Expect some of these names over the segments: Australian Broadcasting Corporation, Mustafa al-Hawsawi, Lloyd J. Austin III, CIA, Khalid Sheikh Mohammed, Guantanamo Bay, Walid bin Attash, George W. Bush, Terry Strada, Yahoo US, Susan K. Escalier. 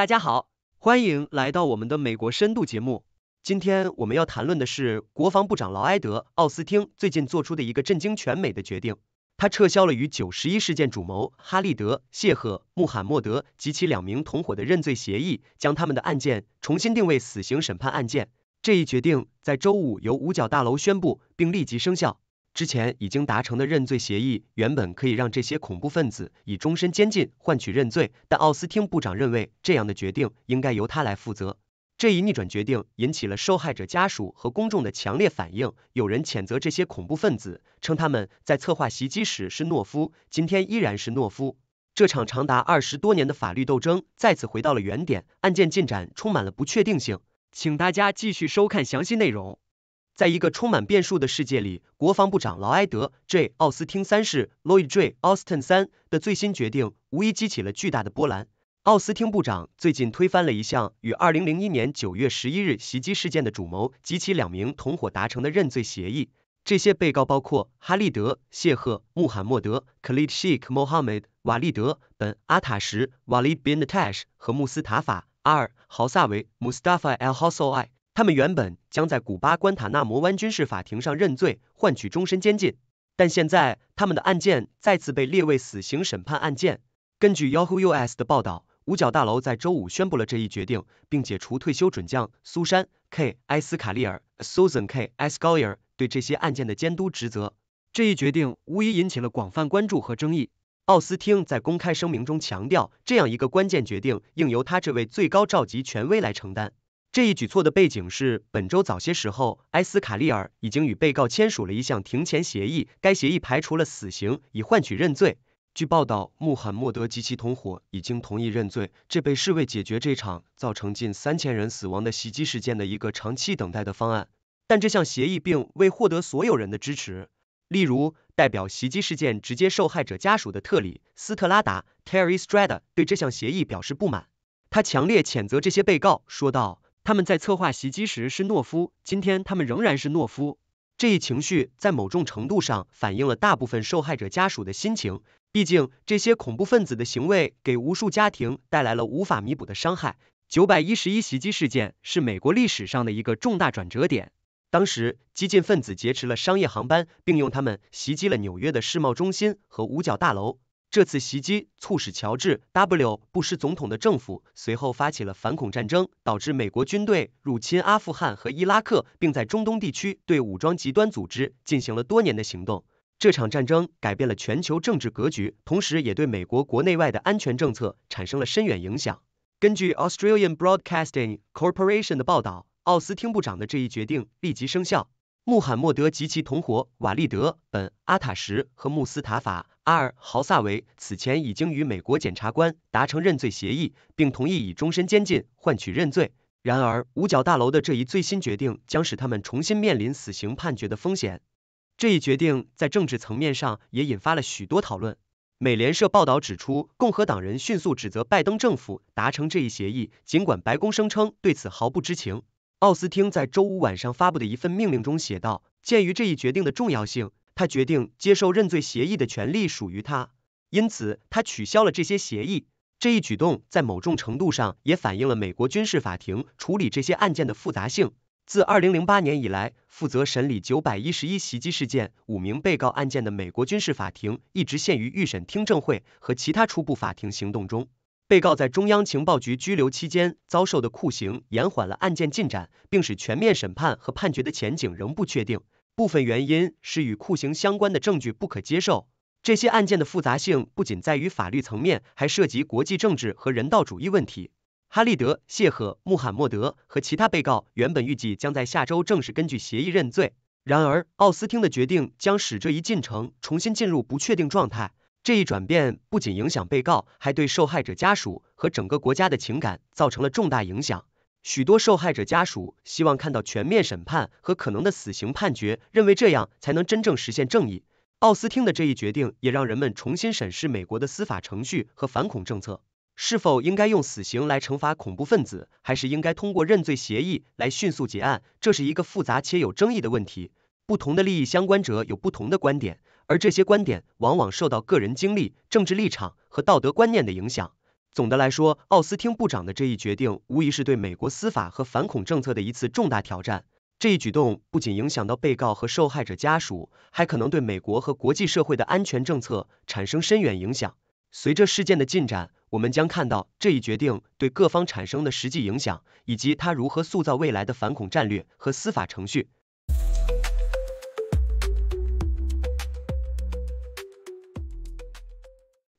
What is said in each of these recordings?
大家好，欢迎来到我们的美国深度节目。今天我们要谈论的是国防部长劳埃德·奥斯汀最近做出的一个震惊全美的决定，他撤销了与911事件主谋哈利德·谢赫·穆罕默德及其2名同伙的认罪协议，将他们的案件重新定位死刑审判案件。这一决定在周五由五角大楼宣布并立即生效。之前已经达成的认罪协议原本可以让这些恐怖分子以终身监禁换取认罪，但奥斯汀部长认为这样的决定应该由他来负责。这一逆转决定引起了受害者家属和公众的强烈反应，有人谴责这些恐怖分子，称他们在策划袭击时是懦夫，今天依然是懦夫。这场长达20多年的法律斗争再次回到了原点，案件进展充满了不确定性。请大家继续收看详细内容。在一个充满变数的世界里，国防部长劳埃德 ·J· 奥斯汀三世 （Lloyd J. Austin III） 的最新决定无疑激起了巨大的波澜。奥斯汀部长最近推翻了一项与2001年9月11日袭击事件的主谋及其2名同伙达成的认罪协议。这些被告包括哈利德·谢赫·穆罕默德、Khalid Sheikh Mohammed、瓦利德·本·阿塔什、Walid bin Tash 和穆斯塔法·阿尔·豪萨维 （Mustafa al-Hawsawi）。他们原本将在古巴关塔纳摩湾军事法庭上认罪，换取终身监禁，但现在他们的案件再次被列为死刑审判案件。根据 Yahoo US 的报道，五角大楼在周五宣布了这一决定，并解除退休准将苏珊 ·K· 埃斯卡利尔 （Susan K. Escalier） 对这些案件的监督职责。这一决定无疑引起了广泛关注和争议。奥斯汀在公开声明中强调，这样一个关键决定应由他这位最高召集权威来承担。这一举措的背景是，本周早些时候，埃斯卡利尔已经与被告签署了一项庭前协议，该协议排除了死刑，以换取认罪。据报道，穆罕默德及其同伙已经同意认罪，这被视为解决这场造成近3000人死亡的袭击事件的一个长期等待的方案。但这项协议并未获得所有人的支持。例如，代表袭击事件直接受害者家属的特里·斯特拉达 （Terry Strada） 对这项协议表示不满，他强烈谴责这些被告，说道：“他们在策划袭击时是懦夫，今天他们仍然是懦夫。”这一情绪在某种程度上反映了大部分受害者家属的心情，毕竟这些恐怖分子的行为给无数家庭带来了无法弥补的伤害。911袭击事件是美国历史上的一个重大转折点。当时，激进分子劫持了商业航班，并用他们袭击了纽约的世贸中心和五角大楼。这次袭击促使乔治 ·W· 布什总统的政府随后发起了反恐战争，导致美国军队入侵阿富汗和伊拉克，并在中东地区对武装极端组织进行了多年的行动。这场战争改变了全球政治格局，同时也对美国国内外的安全政策产生了深远影响。根据 Australian Broadcasting Corporation 的报道，奥斯汀部长的这一决定立即生效。穆罕默德及其同伙瓦利德·本·阿塔什和穆斯塔法·阿尔·豪萨维此前已经与美国检察官达成认罪协议，并同意以终身监禁换取认罪。然而，五角大楼的这一最新决定将使他们重新面临死刑判决的风险。这一决定在政治层面上也引发了许多讨论。美联社报道指出，共和党人迅速指责拜登政府达成这一协议，尽管白宫声称对此毫不知情。奥斯汀在周五晚上发布的一份命令中写道，鉴于这一决定的重要性，他决定接受认罪协议的权利属于他，因此他取消了这些协议。这一举动在某种程度上也反映了美国军事法庭处理这些案件的复杂性。自2008年以来，负责审理911袭击事件5名被告案件的美国军事法庭一直陷于预审听证会和其他初步法庭行动中。被告在中央情报局拘留期间遭受的酷刑延缓了案件进展，并使全面审判和判决的前景仍不确定。部分原因是与酷刑相关的证据不可接受。这些案件的复杂性不仅在于法律层面，还涉及国际政治和人道主义问题。哈利德·谢赫·穆罕默德和其他被告原本预计将在下周正式根据协议认罪，然而奥斯汀的决定将使这一进程重新进入不确定状态。这一转变不仅影响被告，还对受害者家属和整个国家的情感造成了重大影响。许多受害者家属希望看到全面审判和可能的死刑判决，认为这样才能真正实现正义。奥斯汀的这一决定也让人们重新审视美国的司法程序和反恐政策，是否应该用死刑来惩罚恐怖分子，还是应该通过认罪协议来迅速结案？这是一个复杂且有争议的问题，不同的利益相关者有不同的观点。而这些观点往往受到个人经历、政治立场和道德观念的影响。总的来说，奥斯汀部长的这一决定无疑是对美国司法和反恐政策的一次重大挑战。这一举动不仅影响到被告和受害者家属，还可能对美国和国际社会的安全政策产生深远影响。随着事件的进展，我们将看到这一决定对各方产生的实际影响，以及它如何塑造未来的反恐战略和司法程序。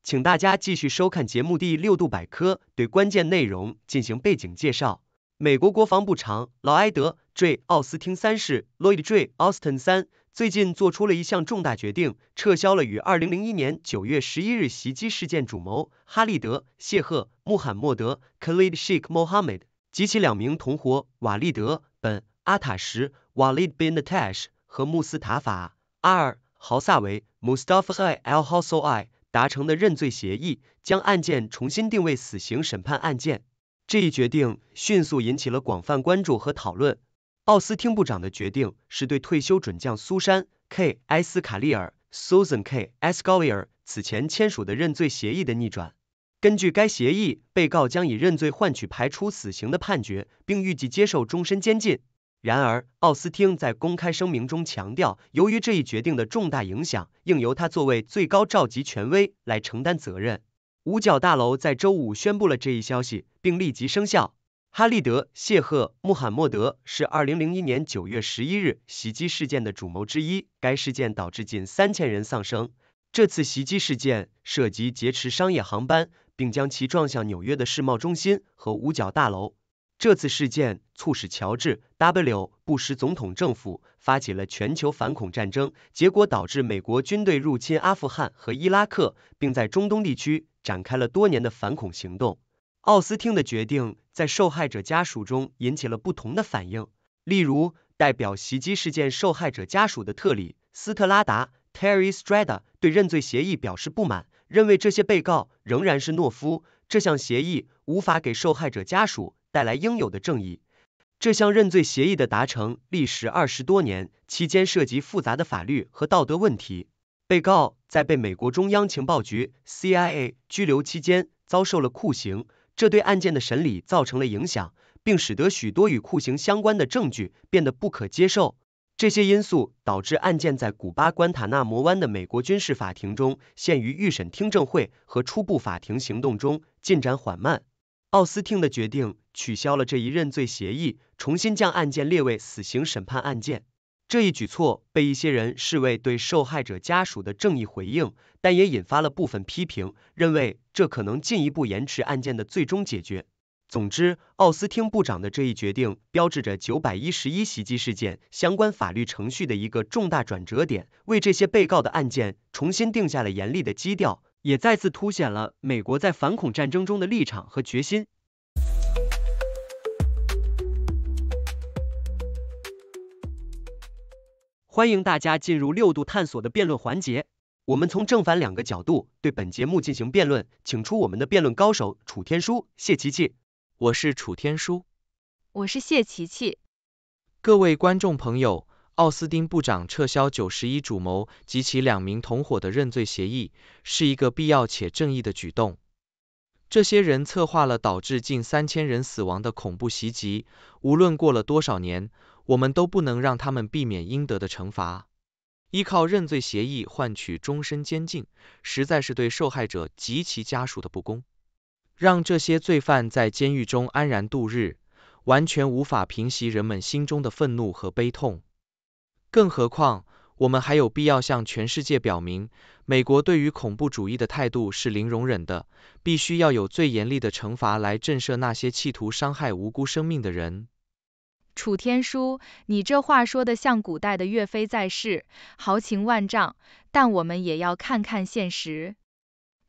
请大家继续收看节目第6度百科，对关键内容进行背景介绍。美国国防部长劳埃德 ·J· 奥斯汀三世 （Lloyd J. Austin III） 最近做出了一项重大决定，撤销了与2001年9月11日袭击事件主谋哈利德·谢赫·穆罕默德 （Khalid Sheikh Mohammed） 及其2名同伙瓦利德·本·阿塔什 （Walid bin Attash） 和穆斯塔法·阿尔·豪萨维 （Mustafa al-Hawsawi） 达成的认罪协议，将案件重新定位死刑审判案件。这一决定迅速引起了广泛关注和讨论。奥斯汀部长的决定是对退休准将苏珊 ·K· 埃斯卡利尔 （Susan K. Escalier） 此前签署的认罪协议的逆转。根据该协议，被告将以认罪换取排除死刑的判决，并预计接受终身监禁。然而，奥斯汀在公开声明中强调，由于这一决定的重大影响，应由他作为最高召集权威来承担责任。五角大楼在周五宣布了这一消息，并立即生效。哈利德·谢赫·穆罕默德是2001年9月11日袭击事件的主谋之一，该事件导致近3000人丧生。这次袭击事件涉及劫持商业航班，并将其撞向纽约的世贸中心和五角大楼。这次事件促使乔治 ·W· 布什总统政府发起了全球反恐战争，结果导致美国军队入侵阿富汗和伊拉克，并在中东地区展开了多年的反恐行动。奥斯汀的决定在受害者家属中引起了不同的反应，例如代表袭击事件受害者家属的特里·斯特拉达 （Terry Strada） 对认罪协议表示不满，认为这些被告仍然是懦夫，这项协议无法给受害者家属带来应有的正义。这项认罪协议的达成历时20多年，期间涉及复杂的法律和道德问题。被告在被美国中央情报局 （CIA） 拘留期间遭受了酷刑，这对案件的审理造成了影响，并使得许多与酷刑相关的证据变得不可接受。这些因素导致案件在古巴关塔那摩湾的美国军事法庭中限于预审听证会和初步法庭行动中进展缓慢。奥斯汀的决定取消了这一认罪协议，重新将案件列为死刑审判案件。这一举措被一些人视为对受害者家属的正义回应，但也引发了部分批评，认为这可能进一步延迟案件的最终解决。总之，奥斯汀部长的这一决定标志着911袭击事件相关法律程序的一个重大转折点，为这些被告的案件重新定下了严厉的基调，也再次凸显了美国在反恐战争中的立场和决心。欢迎大家进入6度探索的辩论环节，我们从正反2个角度对本节目进行辩论，请出我们的辩论高手楚天舒、谢琪琪。我是楚天舒，我是谢琪琪。各位观众朋友，奥斯汀部长撤销911主谋及其2名同伙的认罪协议，是一个必要且正义的举动。这些人策划了导致近3000人死亡的恐怖袭击，无论过了多少年，我们都不能让他们避免应得的惩罚。依靠认罪协议换取终身监禁，实在是对受害者及其家属的不公。让这些罪犯在监狱中安然度日，完全无法平息人们心中的愤怒和悲痛。更何况，我们还有必要向全世界表明，美国对于恐怖主义的态度是零容忍的，必须要有最严厉的惩罚来震慑那些企图伤害无辜生命的人。楚天舒，你这话说的像古代的岳飞在世，豪情万丈，但我们也要看看现实。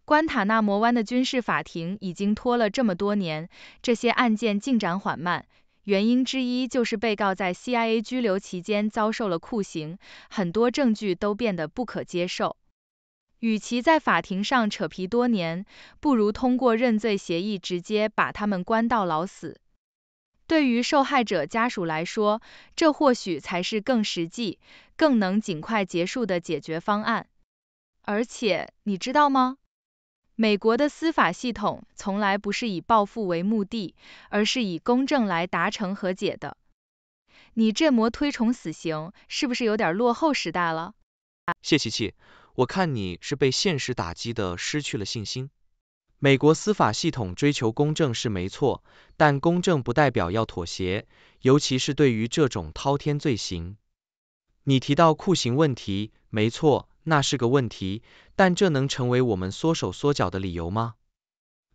关塔那摩湾的军事法庭已经拖了这么多年，这些案件进展缓慢，原因之一就是被告在 CIA 拘留期间遭受了酷刑，很多证据都变得不可接受。与其在法庭上扯皮多年，不如通过认罪协议直接把他们关到老死。对于受害者家属来说，这或许才是更实际、更能尽快结束的解决方案。而且，你知道吗？美国的司法系统从来不是以报复为目的，而是以公正来达成和解的。你这么推崇死刑，是不是有点落后时代了？谢琪琪，我看你是被现实打击的失去了信心。美国司法系统追求公正是没错，但公正不代表要妥协，尤其是对于这种滔天罪行。你提到酷刑问题，没错，那是个问题，但这能成为我们缩手缩脚的理由吗？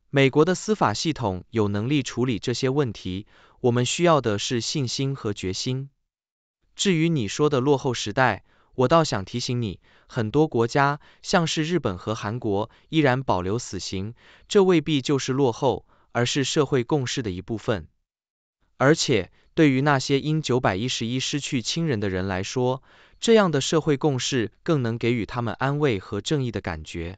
美国的司法系统有能力处理这些问题，我们需要的是信心和决心。至于你说的落后时代，我倒想提醒你，很多国家，像是日本和韩国，依然保留死刑，这未必就是落后，而是社会共识的一部分。而且，对于那些因911失去亲人的人来说，这样的社会共识更能给予他们安慰和正义的感觉。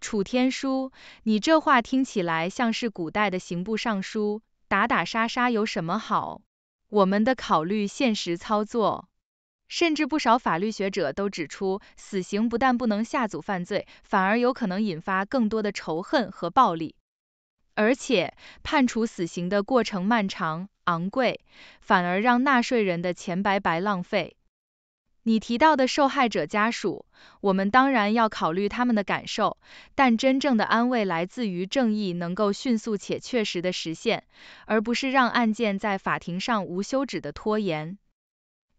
楚天舒，你这话听起来像是古代的刑部尚书，打打杀杀有什么好？我们得考虑现实操作。甚至不少法律学者都指出，死刑不但不能吓阻犯罪，反而有可能引发更多的仇恨和暴力。而且，判处死刑的过程漫长、昂贵，反而让纳税人的钱白白浪费。你提到的受害者家属，我们当然要考虑他们的感受，但真正的安慰来自于正义能够迅速且确实的实现，而不是让案件在法庭上无休止的拖延。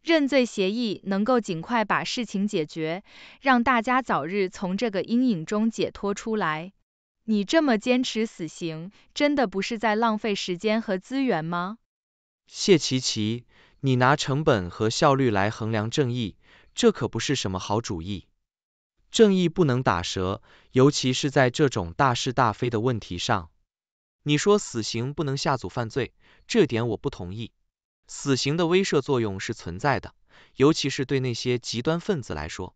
认罪协议能够尽快把事情解决，让大家早日从这个阴影中解脱出来。你这么坚持死刑，真的不是在浪费时间和资源吗？谢琪琪，你拿成本和效率来衡量正义，这可不是什么好主意。正义不能打折，尤其是在这种大是大非的问题上。你说死刑不能吓阻犯罪，这点我不同意。死刑的威慑作用是存在的，尤其是对那些极端分子来说。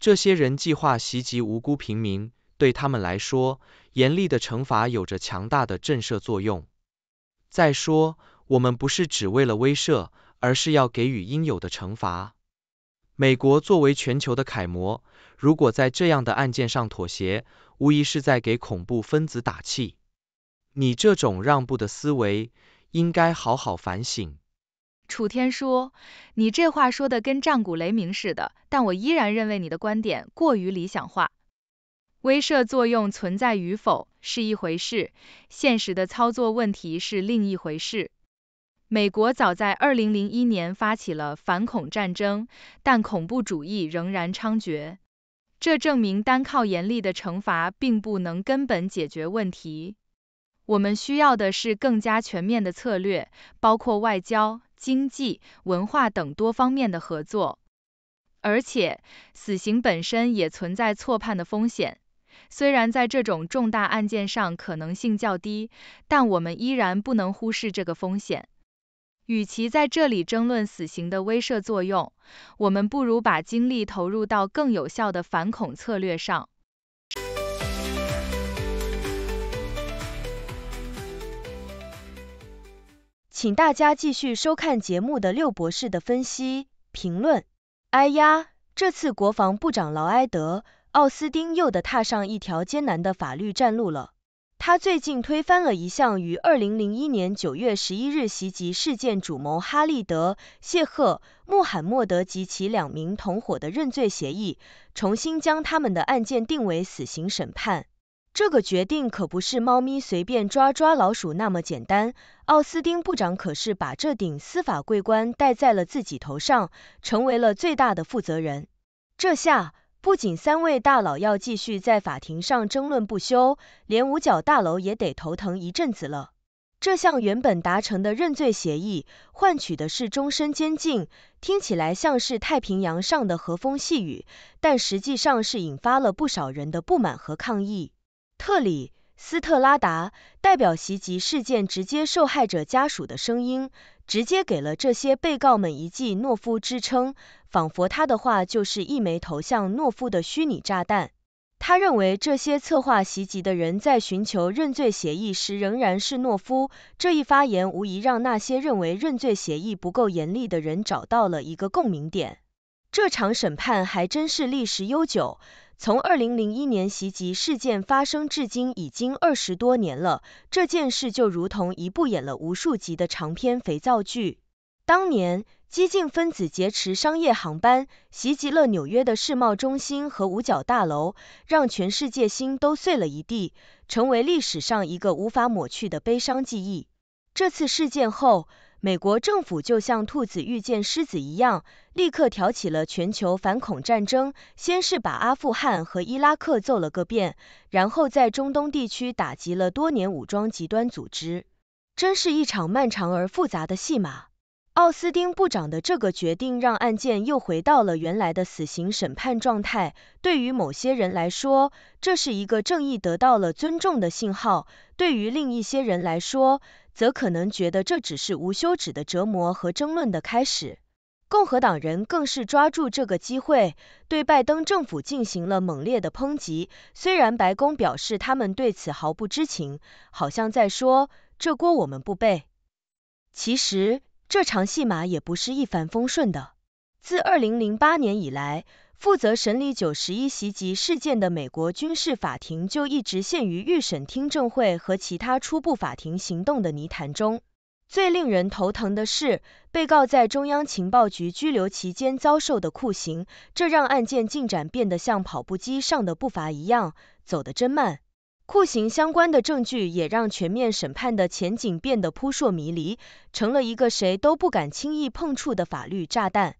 这些人计划袭击无辜平民，对他们来说，严厉的惩罚有着强大的震慑作用。再说，我们不是只为了威慑，而是要给予应有的惩罚。美国作为全球的楷模，如果在这样的案件上妥协，无疑是在给恐怖分子打气。你这种让步的思维，应该好好反省。楚天舒，你这话说的跟战鼓雷鸣似的，但我依然认为你的观点过于理想化。威慑作用存在与否是一回事，现实的操作问题是另一回事。美国早在2001年发起了反恐战争，但恐怖主义仍然猖獗。这证明单靠严厉的惩罚并不能根本解决问题。我们需要的是更加全面的策略，包括外交、经济、文化等多方面的合作。而且，死刑本身也存在错判的风险。虽然在这种重大案件上可能性较低，但我们依然不能忽视这个风险。与其在这里争论死刑的威慑作用，我们不如把精力投入到更有效的反恐策略上。请大家继续收看节目的六博士的分析评论。哎呀，这次国防部长劳埃德·奥斯汀又得踏上一条艰难的法律战路了。他最近推翻了一项于2001年9月11日袭击事件主谋哈利德·谢赫·穆罕默德及其2名同伙的认罪协议，重新将他们的案件定为死刑审判。这个决定可不是猫咪随便抓抓老鼠那么简单，奥斯汀部长可是把这顶司法桂冠戴在了自己头上，成为了最大的负责人。这下，不仅3位大佬要继续在法庭上争论不休，连五角大楼也得头疼一阵子了。这项原本达成的认罪协议，换取的是终身监禁，听起来像是太平洋上的和风细雨，但实际上是引发了不少人的不满和抗议。特里·斯特拉达代表袭击事件直接受害者家属的声音，直接给了这些被告们一记懦夫之称，仿佛他的话就是一枚投向懦夫的虚拟炸弹。他认为这些策划袭击的人在寻求认罪协议时仍然是懦夫，这一发言无疑让那些认为认罪协议不够严厉的人找到了一个共鸣点。这场审判还真是历时悠久，从2001年袭击事件发生至今已经20多年了，这件事就如同一部演了无数集的长篇肥皂剧。当年，激进分子劫持商业航班，袭击了纽约的世贸中心和五角大楼，让全世界心都碎了一地，成为历史上一个无法抹去的悲伤记忆。这次事件后，美国政府就像兔子遇见狮子一样，立刻挑起了全球反恐战争，先是把阿富汗和伊拉克揍了个遍，然后在中东地区打击了多年武装极端组织。真是一场漫长而复杂的戏码。奥斯汀部长的这个决定让案件又回到了原来的死刑审判状态，对于某些人来说，这是一个正义得到了尊重的信号，对于另一些人来说，则可能觉得这只是无休止的折磨和争论的开始。共和党人更是抓住这个机会，对拜登政府进行了猛烈的抨击，虽然白宫表示他们对此毫不知情，好像在说，这锅我们不背。其实，这场戏码也不是一帆风顺的。自2008年以来，负责审理9·11袭击事件的美国军事法庭就一直陷于预审听证会和其他初步法庭行动的泥潭中。最令人头疼的是，被告在中央情报局拘留期间遭受的酷刑，这让案件进展变得像跑步机上的步伐一样，走得真慢。酷刑相关的证据也让全面审判的前景变得扑朔迷离，成了一个谁都不敢轻易碰触的法律炸弹。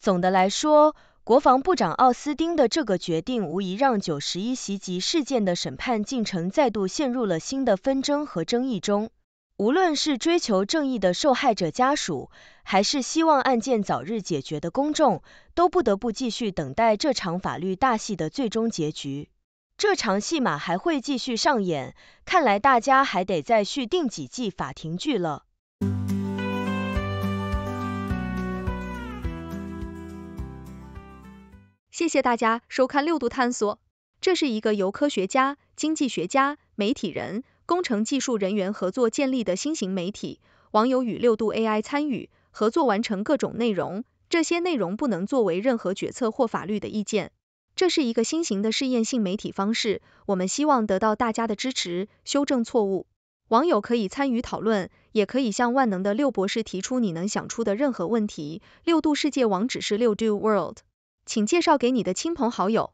总的来说，国防部长奥斯汀的这个决定无疑让9·11袭击事件的审判进程再度陷入了新的纷争和争议中。无论是追求正义的受害者家属，还是希望案件早日解决的公众，都不得不继续等待这场法律大戏的最终结局。这场戏码还会继续上演，看来大家还得再续订几季法庭剧了。谢谢大家收看六度探索，这是一个由科学家、经济学家、媒体人、工程技术人员合作建立的新型媒体，网友与六度 AI 参与，合作完成各种内容，这些内容不能作为任何决策或法律的意见。这是一个新型的试验性媒体方式，我们希望得到大家的支持，修正错误。网友可以参与讨论，也可以向万能的六博士提出你能想出的任何问题。六度世界网址是6度world， 请介绍给你的亲朋好友。